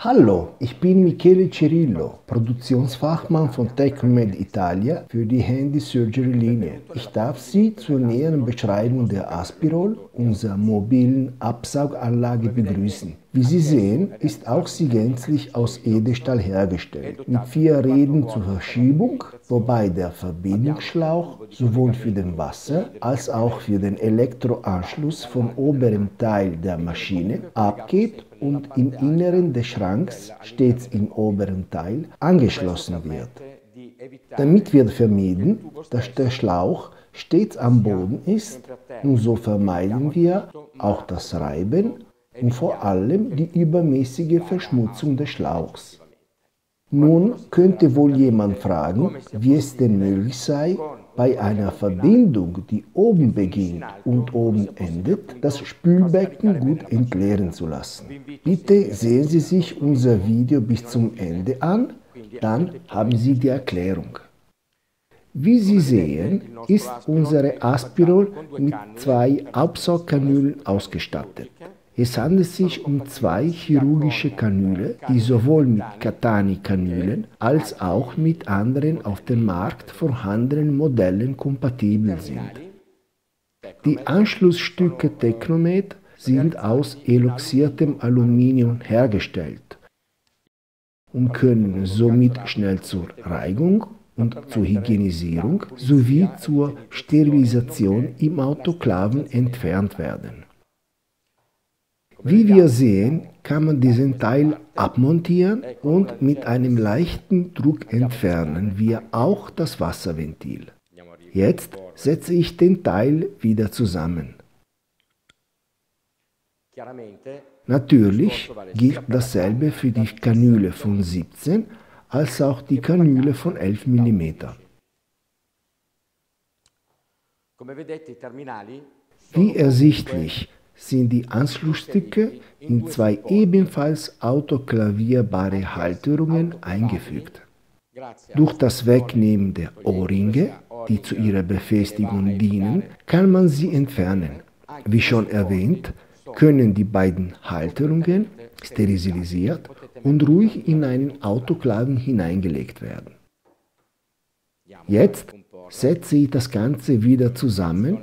Hallo, ich bin Michele Cirillo, Produktionsfachmann von TechMed Italia für die Handy-Surgery-Linie. Ich darf Sie zur näheren Beschreibung der Aspirol, unserer mobilen Absauganlage, begrüßen. Wie Sie sehen, ist auch sie gänzlich aus Edelstahl hergestellt, mit 4 Rädern zur Verschiebung, wobei der Verbindungsschlauch sowohl für den Wasser- als auch für den Elektroanschluss vom oberen Teil der Maschine abgeht und im Inneren des Schranks, stets im oberen Teil, angeschlossen wird. Damit wird vermieden, dass der Schlauch stets am Boden ist, und so vermeiden wir auch das Reiben und vor allem die übermäßige Verschmutzung des Schlauchs. Nun könnte wohl jemand fragen, wie es denn möglich sei, bei einer Verbindung, die oben beginnt und oben endet, das Spülbecken gut entleeren zu lassen. Bitte sehen Sie sich unser Video bis zum Ende an, dann haben Sie die Erklärung. Wie Sie sehen, ist unsere Aspirol mit 2 Absaugkanülen ausgestattet. Es handelt sich um 2 chirurgische Kanüle, die sowohl mit Katani-Kanülen als auch mit anderen auf dem Markt vorhandenen Modellen kompatibel sind. Die Anschlussstücke TechMed sind aus eloxiertem Aluminium hergestellt und können somit schnell zur Reinigung und zur Hygienisierung sowie zur Sterilisation im Autoklaven entfernt werden. Wie wir sehen, kann man diesen Teil abmontieren und mit einem leichten Druck entfernen wir auch das Wasserventil. Jetzt setze ich den Teil wieder zusammen. Natürlich gilt dasselbe für die Kanüle von 17 als auch die Kanüle von 11 mm. Wie ersichtlich sind die Anschlussstücke in 2 ebenfalls autoklavierbare Halterungen eingefügt. Durch das Wegnehmen der O-Ringe, die zu ihrer Befestigung dienen, kann man sie entfernen. Wie schon erwähnt, können die beiden Halterungen sterilisiert und ruhig in einen Autoklaven hineingelegt werden. Jetzt setze ich das Ganze wieder zusammen.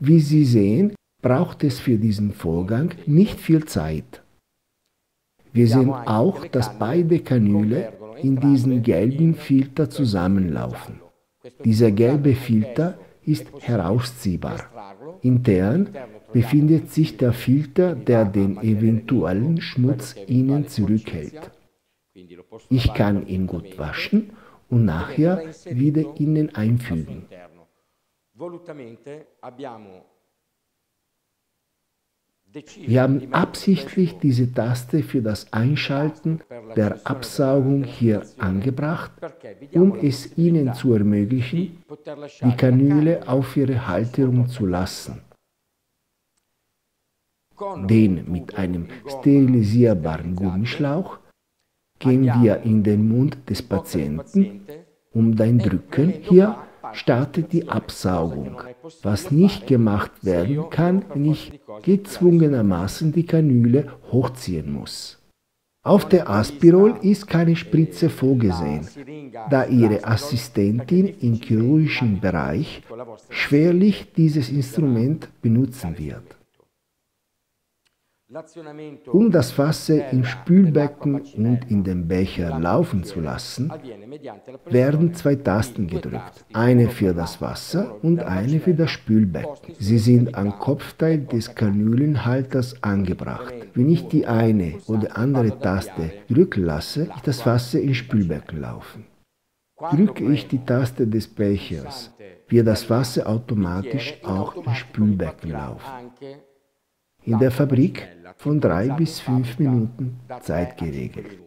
Wie Sie sehen, braucht es für diesen Vorgang nicht viel Zeit. Wir sehen auch, dass beide Kanüle in diesen gelben Filter zusammenlaufen. Dieser gelbe Filter ist herausziehbar. Intern befindet sich der Filter, der den eventuellen Schmutz innen zurückhält. Ich kann ihn gut waschen und nachher wieder innen einfügen. Wir haben absichtlich diese Taste für das Einschalten der Absaugung hier angebracht, um es Ihnen zu ermöglichen, die Kanüle auf ihre Halterung zu lassen. Den mit einem sterilisierbaren Gummischlauch gehen wir in den Mund des Patienten, um dein Drücken hier startet die Absaugung. Was nicht gemacht werden kann, wenn ich gezwungenermaßen die Kanüle hochziehen muss. Auf der Aspirol ist keine Spritze vorgesehen, da ihre Assistentin im chirurgischen Bereich schwerlich dieses Instrument benutzen wird. Um das Fass im Spülbecken und in den Becher laufen zu lassen, werden 2 Tasten gedrückt, eine für das Wasser und eine für das Spülbecken. Sie sind am Kopfteil des Kanülenhalters angebracht. Wenn ich die eine oder andere Taste drücken lasse, ist das Fass im Spülbecken laufen. Drücke ich die Taste des Bechers, wird das Wasser automatisch auch im Spülbecken laufen. In der Fabrik von 3 bis 5 Minuten Zeit geregelt.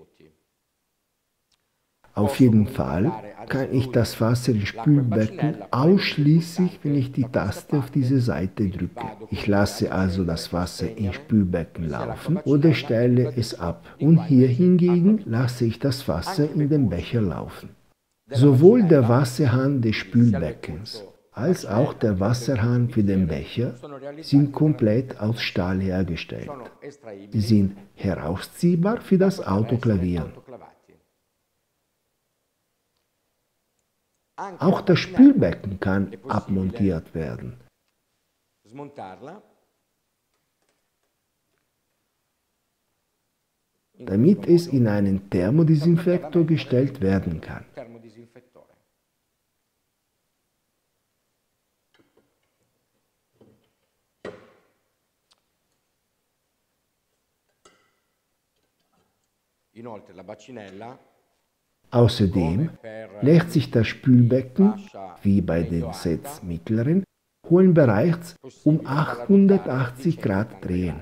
Auf jeden Fall kann ich das Wasser im Spülbecken ausschließlich, wenn ich die Taste auf diese Seite drücke. Ich lasse also das Wasser im Spülbecken laufen oder stelle es ab. Und hier hingegen lasse ich das Wasser in den Becher laufen. Sowohl der Wasserhahn des Spülbeckens als auch der Wasserhahn für den Becher sind komplett aus Stahl hergestellt. Sie sind herausziehbar für das Autoklavieren. Auch das Spülbecken kann abmontiert werden. Damit es in einen Thermodisinfektor gestellt werden kann. Außerdem lässt sich das Spülbecken, wie bei den Sets mittleren, hohenbereits um 880 Grad drehen.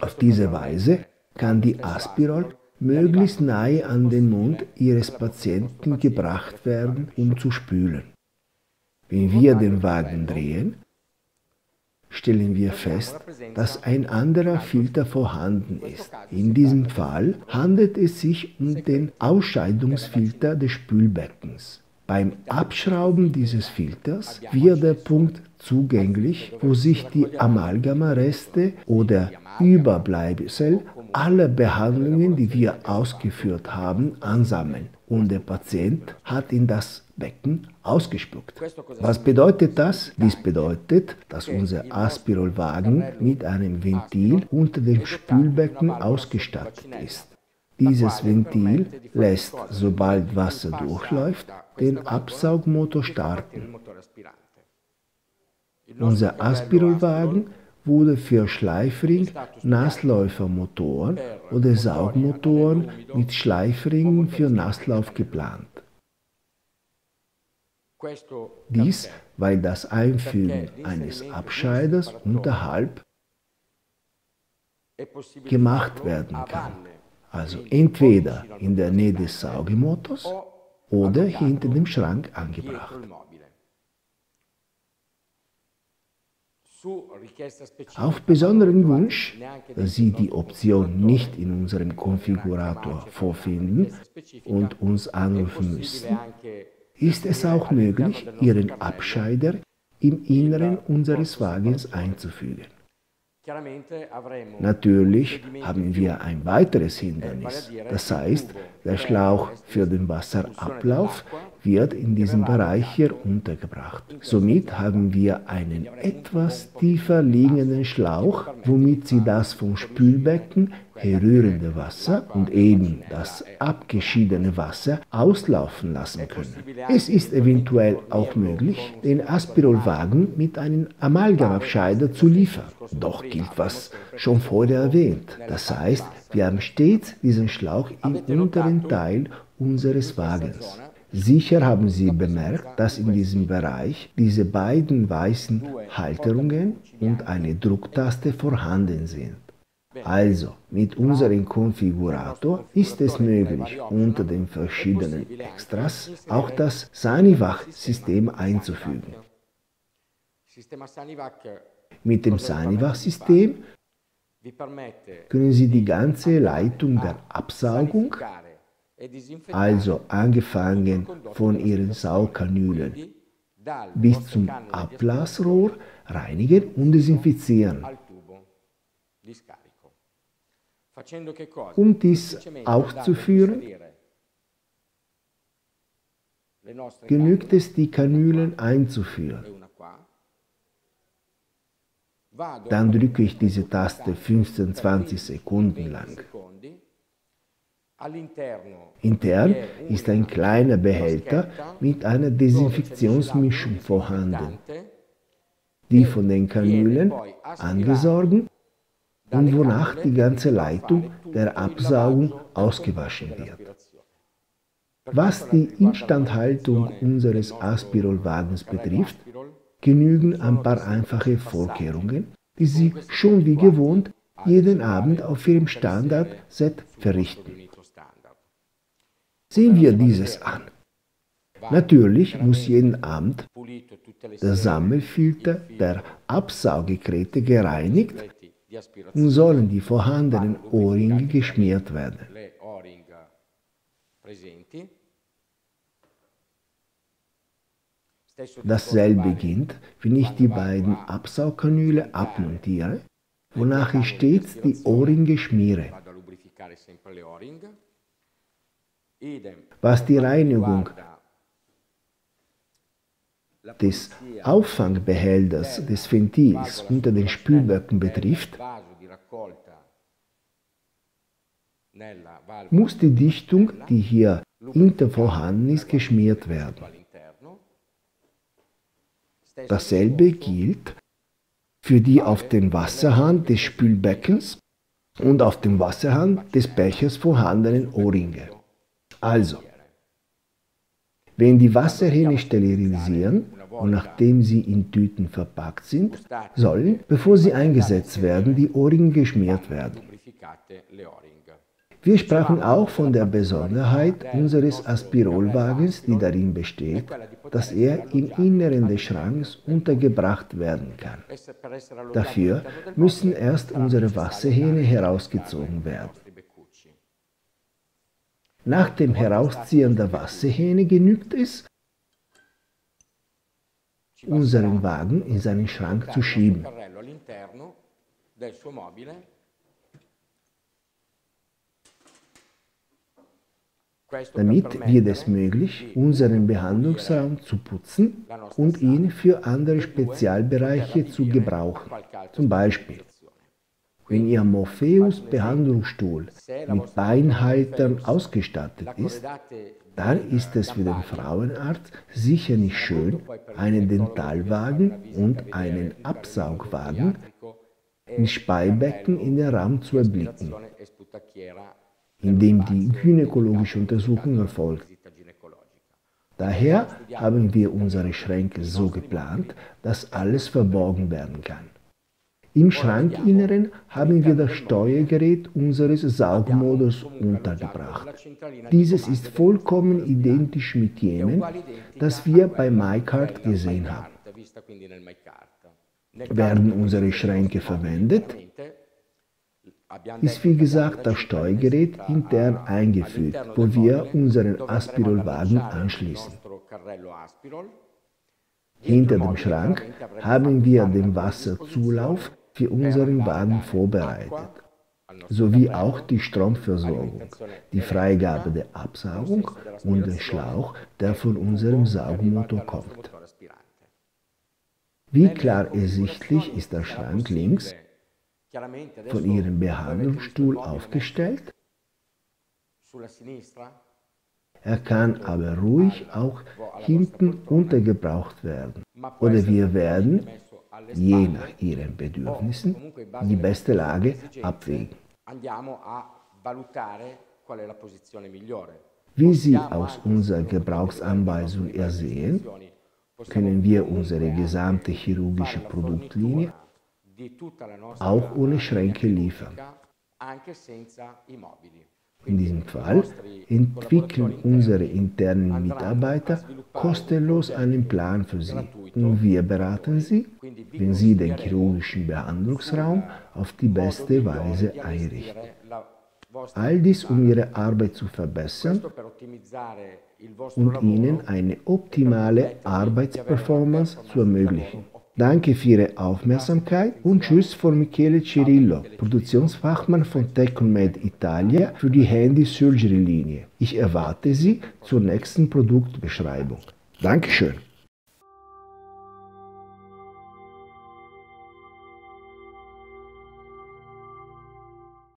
Auf diese Weise kann die Aspirol möglichst nahe an den Mund Ihres Patienten gebracht werden, um zu spülen. Wenn wir den Wagen drehen, stellen wir fest, dass ein anderer Filter vorhanden ist. In diesem Fall handelt es sich um den Ausscheidungsfilter des Spülbeckens. Beim Abschrauben dieses Filters wird der Punkt zugänglich, wo sich die Amalgamareste oder Überbleibsel aller Behandlungen, die wir ausgeführt haben, ansammeln und der Patient hat in das Becken ausgespuckt. Was bedeutet das? Dies bedeutet, dass unser Aspirolwagen mit einem Ventil unter dem Spülbecken ausgestattet ist. Dieses Ventil lässt, sobald Wasser durchläuft, den Absaugmotor starten. Unser Aspirolwagen wurde für Schleifring, Nassläufermotoren oder Saugmotoren mit Schleifringen für Nasslauf geplant. Dies, weil das Einfügen eines Abscheiders unterhalb gemacht werden kann. Also entweder in der Nähe des Saugemotors oder hinter dem Schrank angebracht. Auf besonderen Wunsch, da Sie die Option nicht in unserem Konfigurator vorfinden und uns anrufen müssen, ist es auch möglich, Ihren Abscheider im Inneren unseres Wagens einzufügen. Natürlich haben wir ein weiteres Hindernis, das heißt, der Schlauch für den Wasserablauf wird in diesem Bereich hier untergebracht. Somit haben wir einen etwas tiefer liegenden Schlauch, womit Sie das vom Spülbecken herrührende Wasser und eben das abgeschiedene Wasser auslaufen lassen können. Es ist eventuell auch möglich, den Aspirolwagen mit einem Amalgamabscheider zu liefern. Doch gilt, was schon vorher erwähnt. Das heißt, wir haben stets diesen Schlauch im unteren Teil unseres Wagens. Sicher haben Sie bemerkt, dass in diesem Bereich diese beiden weißen Halterungen und eine Drucktaste vorhanden sind. Also, mit unserem Konfigurator ist es möglich, unter den verschiedenen Extras auch das SaniVac-System einzufügen. Mit dem SaniVac-System können Sie die ganze Leitung der Absaugung, also angefangen von Ihren Saugkanülen bis zum Ablassrohr, reinigen und desinfizieren. Um dies auszuführen, genügt es, die Kanülen einzuführen. Dann drücke ich diese Taste 15-20 Sekunden lang. Intern ist ein kleiner Behälter mit einer Desinfektionsmischung vorhanden, die von den Kanülen angesorgt und wonach die ganze Leitung der Absaugung ausgewaschen wird. Was die Instandhaltung unseres Aspirolwagens betrifft, genügen ein paar einfache Vorkehrungen, die Sie schon wie gewohnt jeden Abend auf Ihrem Standard-Set verrichten. Sehen wir dieses an. Natürlich muss jeden Abend der Sammelfilter der Absaugegeräte gereinigt und sollen die vorhandenen Ohrringe geschmiert werden. Dasselbe gilt, wenn ich die beiden Absaugkanüle abmontiere, wonach ich stets die Ohrringe schmiere. Was die Reinigung des Auffangbehälters des Ventils unter den Spülböcken betrifft, muss die Dichtung, die hier hinten vorhanden ist, geschmiert werden. Dasselbe gilt für die auf dem Wasserhahn des Spülbeckens und auf dem Wasserhahn des Bechers vorhandenen Ohrringe. Also, wenn die Wasserhähne sterilisieren und nachdem sie in Tüten verpackt sind, sollen, bevor sie eingesetzt werden, die Ohrringe geschmiert werden. Wir sprachen auch von der Besonderheit unseres Aspirolwagens, die darin besteht, dass er im Inneren des Schranks untergebracht werden kann. Dafür müssen erst unsere Wasserhähne herausgezogen werden. Nach dem Herausziehen der Wasserhähne genügt es, unseren Wagen in seinen Schrank zu schieben. Damit wird es möglich, unseren Behandlungsraum zu putzen und ihn für andere Spezialbereiche zu gebrauchen. Zum Beispiel, wenn Ihr Morpheus-Behandlungsstuhl mit Beinhaltern ausgestattet ist, dann ist es für den Frauenarzt sicher nicht schön, einen Dentalwagen und einen Absaugwagen mit Speibecken in den Raum zu erblicken, indem die gynäkologische Untersuchung erfolgt. Daher haben wir unsere Schränke so geplant, dass alles verborgen werden kann. Im Schrankinneren haben wir das Steuergerät unseres Saugmodus untergebracht. Dieses ist vollkommen identisch mit jenem, das wir bei MyCard gesehen haben. Werden unsere Schränke verwendet, ist wie gesagt das Steuergerät intern eingefügt, wo wir unseren Aspirolwagen anschließen. Hinter dem Schrank haben wir den Wasserzulauf für unseren Wagen vorbereitet, sowie auch die Stromversorgung, die Freigabe der Absaugung und den Schlauch, der von unserem Saugmotor kommt. Wie klar ersichtlich ist der Schrank links von Ihrem Behandlungsstuhl aufgestellt. Er kann aber ruhig auch hinten untergebracht werden. Oder wir werden, je nach Ihren Bedürfnissen, die beste Lage abwägen. Wie Sie aus unserer Gebrauchsanweisung ersehen, können wir unsere gesamte chirurgische Produktlinie auch ohne Schränke liefern. In diesem Fall entwickeln unsere internen Mitarbeiter kostenlos einen Plan für Sie und wir beraten Sie, wenn Sie den chirurgischen Behandlungsraum auf die beste Weise einrichten. All dies, um Ihre Arbeit zu verbessern und Ihnen eine optimale Arbeitsperformance zu ermöglichen. Danke für Ihre Aufmerksamkeit und Tschüss von Michele Cirillo, Produktionsfachmann von TechMed Italia für die Handy-Surgery-Linie. Ich erwarte Sie zur nächsten Produktbeschreibung. Dankeschön.